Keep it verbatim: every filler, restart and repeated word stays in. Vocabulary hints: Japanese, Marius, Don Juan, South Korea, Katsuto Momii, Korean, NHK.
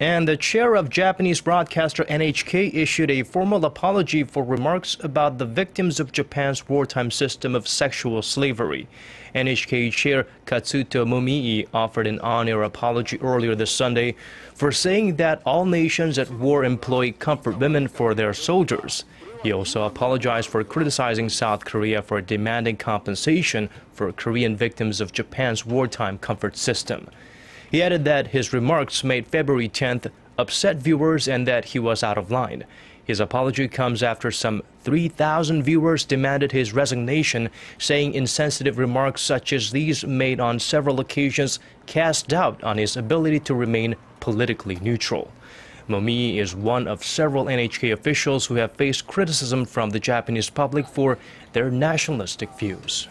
And the chair of Japanese broadcaster N H K issued a formal apology for remarks about the victims of Japan's wartime system of sexual slavery. N H K chair Katsuto Momii offered an on-air apology earlier this Sunday for saying that all nations at war employ comfort women for their soldiers. He also apologized for criticizing South Korea for demanding compensation for Korean victims of Japan's wartime comfort system. He added that his remarks made February tenth upset viewers and that he was out of line. His apology comes after some three thousand viewers demanded his resignation, saying insensitive remarks such as these made on several occasions cast doubt on his ability to remain politically neutral. Momii is one of several N H K officials who have faced criticism from the Japanese public for their nationalistic views.